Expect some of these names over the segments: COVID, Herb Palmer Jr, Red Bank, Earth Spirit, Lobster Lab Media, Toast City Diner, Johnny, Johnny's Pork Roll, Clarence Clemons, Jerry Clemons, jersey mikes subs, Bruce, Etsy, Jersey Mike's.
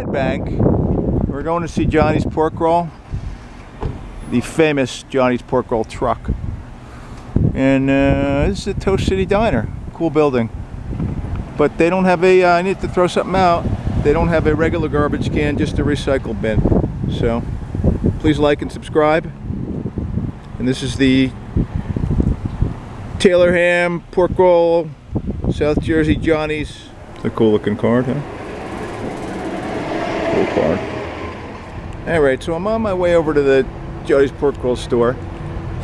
Red Bank. We're going to see Johnny's Pork Roll, the famous Johnny's Pork Roll truck. And this is a Toast City Diner, cool building. But they don't have a, I need to throw something out, they don't have a regular garbage can, just a recycle bin. So please like and subscribe. And this is the Taylor Ham Pork Roll, South Jersey Johnny's. It's a cool looking card, huh? Cool card. Alright, so I'm on my way over to the Johnny's Pork Roll store,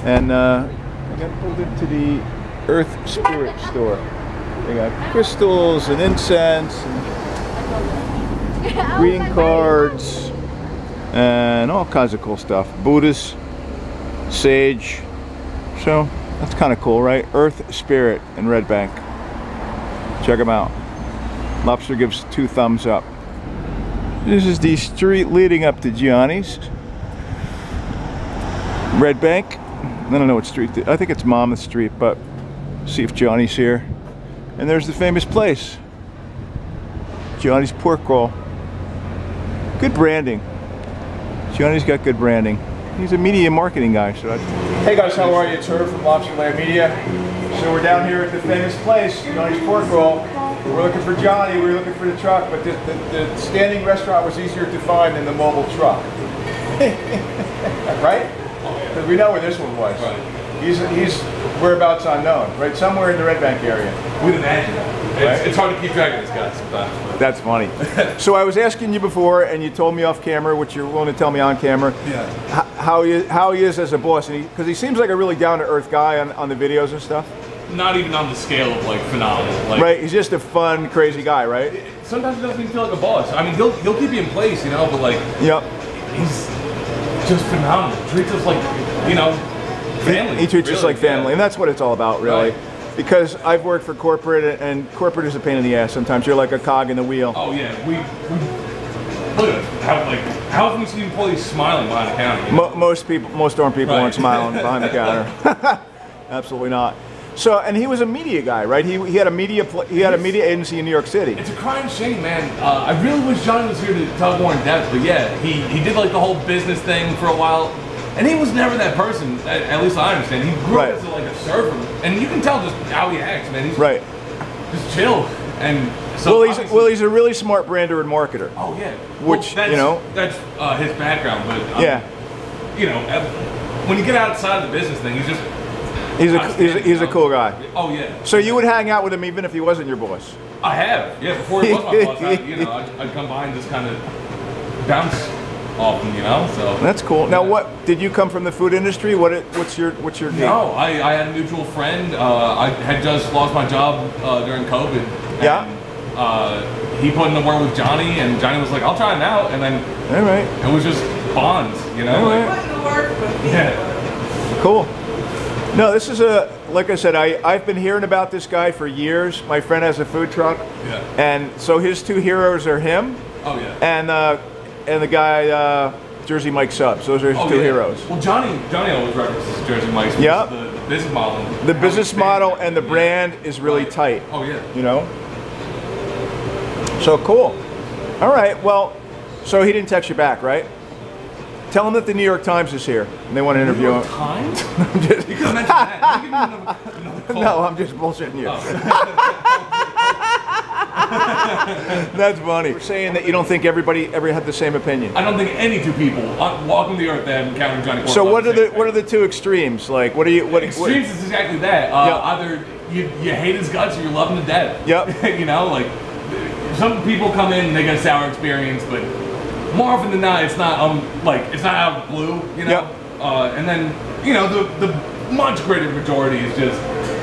and I got pulled into the Earth Spirit store. They got crystals and incense, and greeting cards, and all kinds of cool stuff. Buddhist, sage, so that's kind of cool, right? Earth Spirit in Red Bank. Check them out. Lobster gives 2 thumbs up. This is the street leading up to Johnny's. Red Bank. I don't know what street. I think it's Monmouth Street, but see if Johnny's here. And there's the famous place, Johnny's Pork Roll. Good branding. Johnny's got good branding. He's a media marketing guy. So hey guys, how are you? It's Herb from Lobster Lab Media. So we're down here at the famous place, Johnny's Pork Roll. We're looking for Johnny, we're looking for the truck, but the standing restaurant was easier to find than the mobile truck. Right? Because we know where this one was. Right. He's whereabouts unknown, right? Somewhere in the Red Bank area. We'd imagine that. Right? It's hard to keep track of this guy sometimes. That's funny. So I was asking you before, and you told me off camera, which you're willing to tell me on camera, yeah, how he is as a boss, because he seems like a really down-to-earth guy on the videos and stuff. Not even on the scale of like phenomenal. Like, right, he's just a fun, crazy guy, right? Sometimes he doesn't even feel like a boss. I mean, he'll keep you in place, you know, but like, yep, he's just phenomenal. He treats us like, you know, family. He treats us like family, yeah. And that's what it's all about, really. Right. Because I've worked for corporate, and corporate is a pain in the ass sometimes. You're like a cog in the wheel. Oh yeah, we look at how often you see employees smiling behind the counter? You know? most darn people right, aren't smiling behind the counter. Absolutely not. So, and he was a media guy, right? He had a media agency in New York City. It's a crying shame, man. I really wish Johnny was here to talk more in depth, but yeah, he did like the whole business thing for a while, and he was never that person. At least I understand. He grew up as like a surfer, and you can tell just how he acts, man. He's right, just chill. And so well, he's a really smart brander and marketer. Oh yeah, which well, you know that's his background, but yeah, you know, when you get outside of the business thing, he's just. He's a cool guy. Oh yeah. So you would hang out with him even if he wasn't your boss? I have. Yeah, before he was my boss, I'd come by and just kind of bounce off him, you know. So that's cool. Yeah. Now, what did you come from the food industry? What's your game? No, I had a mutual friend. I had just lost my job during COVID. And, yeah. He put in the word with Johnny, and Johnny was like, "I'll try it out," and then all right, it was just bonds, you know. All right. Yeah. Cool. No, this is a, like I said, I've been hearing about this guy for years. My friend has a food truck, yeah, and so his 2 heroes are him, oh yeah, and the guy Jersey Mike subs. Those are his two heroes. Well, Johnny always references Jersey Mike's. Yeah, the business model. The business model and the brand is really tight. Oh yeah, you know. So cool. All right. Well, so he didn't text you back, right? Tell them that the New York Times is here and they want to interview him. New York Times? I'm just, you could mention that. No, I'm just bullshitting you. Oh. That's funny. You're saying that you don't think everybody ever had the same opinion. I don't think any 2 people walking the earth that encountered Johnny Pork. So what are the 2 extremes? Like what are you? Extremes is exactly that. Yep. Either you hate his guts or you love him to death. Yep. You know, like some people come in and they get a sour experience, but more often than not, it's not it's not out of the blue, you know. Yep. And then you know the much greater majority is just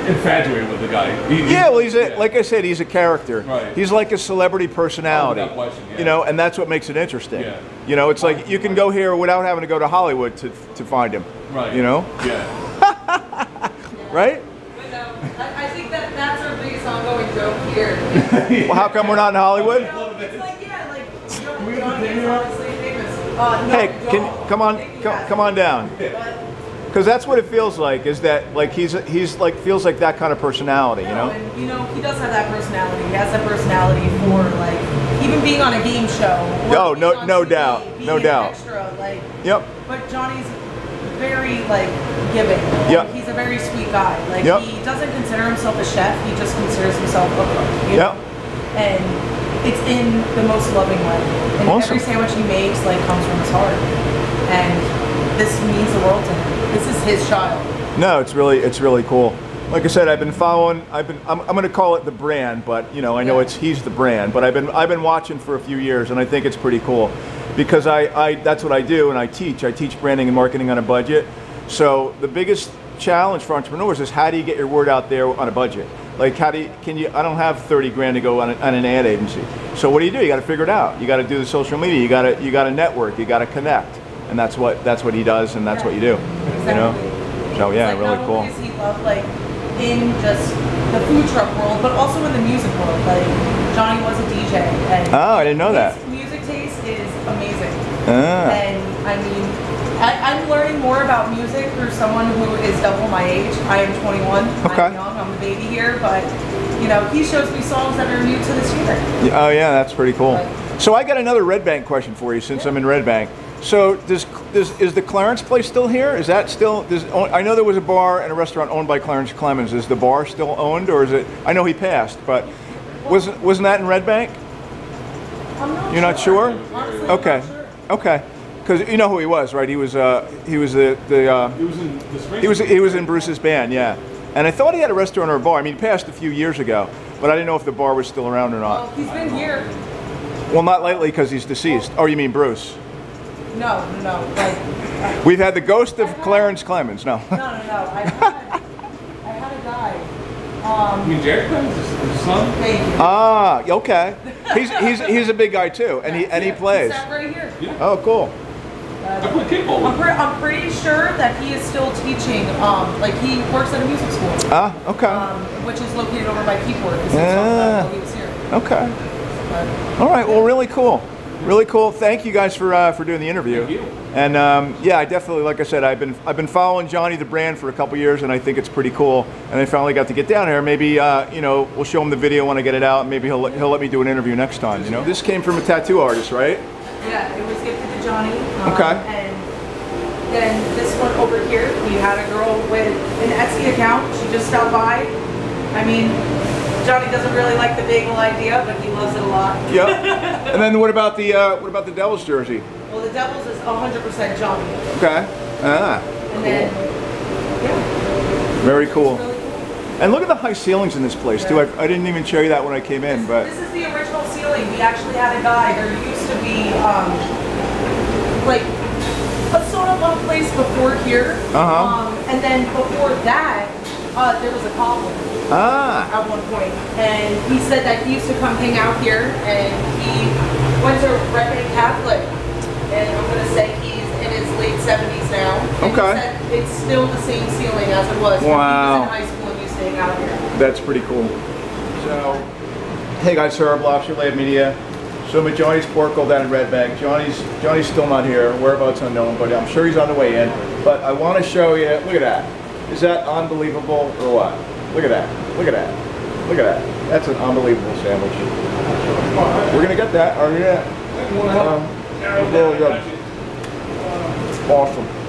infatuated with the guy. Like I said, he's a character. Right. He's like a celebrity personality. Oh, without question, yeah. You know, and that's what makes it interesting. Yeah. You know, it's like you can go here without having to go to Hollywood to find him. Right. You know. Yeah. Right. I think that's our biggest ongoing joke here. Well, how come we're not in Hollywood? Hey, come on down, because that's what it feels like. Is that like he's like feels like that kind of personality, you know? And, you know, he does have that personality. He has that personality for like even being on a game show. Oh, no doubt, no doubt. Extra, like, yep. But Johnny's very like giving. Like, yep. He's a very sweet guy. Like, yep. He doesn't consider himself a chef. He just considers himself a cook. You know? Yep. And it's in the most loving way. And awesome. Every sandwich he makes like comes from his heart. And this means the world to him. This is his child. No, it's really cool. Like I said, I've been following. I'm going to call it the brand, but you know, I know it's he's the brand. But I've been watching for a few years, and I think it's pretty cool because I that's what I do, and I teach. I teach branding and marketing on a budget. So the biggest challenge for entrepreneurs is how do you get your word out there on a budget? Like how do you, I don't have 30 grand to go on an ad agency. So what do? You got to figure it out. You got to do the social media. You got to network. You got to connect. And that's what he does, and that's what you do. Exactly. You know. So yeah, like really not cool. Does he love like in just the food truck world, but also in the music world. Like Johnny was a DJ. And oh, I didn't know that. His music taste is amazing. Ah. And I mean, I'm learning more about music through someone who is double my age. I am 21. Okay. I'm young. I'm the baby here, but you know, he shows me songs that are new to this year. Oh yeah, that's pretty cool. Right. So I got another Red Bank question for you since I'm in Red Bank. So is the Clarence place still here? Is that still? I know there was a bar and a restaurant owned by Clarence Clemons. Is the bar still owned, or is it? I know he passed, but wasn't that in Red Bank? I'm not You're not sure? Honestly, okay. I'm not sure. Okay. Because you know who he was, right? He was in Bruce's band, yeah. And I thought he had a restaurant or a bar. I mean, he passed a few years ago, but I didn't know if the bar was still around or not. Well, he's been here. Well, not lately because he's deceased. Oh, you mean Bruce? No, no. Like, we've had the ghost of Clarence Clemons. No. No, no, no. I had a guy. You mean Jerry Clemons, his son? Thank you. Ah, okay. He's a big guy too, and he plays. He's sat right here. Yeah. Oh, cool. I'm pretty sure that he is still teaching, like he works at a music school. Ah, okay. Which is located over by Keyport. Yeah. He was here. Okay. All right, well, really cool. Really cool. Thank you guys for doing the interview. Thank you. And yeah, I definitely, like I said, I've been following Johnny the brand for a couple years, and I think it's pretty cool. And I finally got to get down here. Maybe you know, we'll show him the video when I get it out. Maybe he'll let me do an interview next time. You know, this came from a tattoo artist, right? Yeah, it was gifted to Johnny. Okay. And then this one over here, we had a girl with an Etsy account. She just stopped by. I mean, Johnny doesn't really like the bagel idea, but he loves it a lot. Yep. And then what about the Devil's jersey? Well, the Devil's is 100% Johnny. Okay. Ah. And cool. Then yeah. Very cool. Really cool. And look at the high ceilings in this place too. I didn't even show you that when I came in, but this is the original ceiling. We actually had a guy. There used to be like a soda pop place before here, and then before that, there was a cobbler at one point, and he said that he used to come hang out here, and he went to Red Bank Catholic, and I'm gonna say he's in his late 70s now. And okay. He said it's still the same ceiling as it was when he was in high school and used to hang out here. That's pretty cool. So, hey guys, sir, Lobster Lab Media. So I'm at Johnny's Pork Roll down in Red Bank. Johnny's still not here, whereabouts unknown, but I'm sure he's on the way in. But I want to show you, look at that. Is that unbelievable or what? Look at that, look at that, look at that. That's an unbelievable sandwich. We're going to get that, are you? Awesome.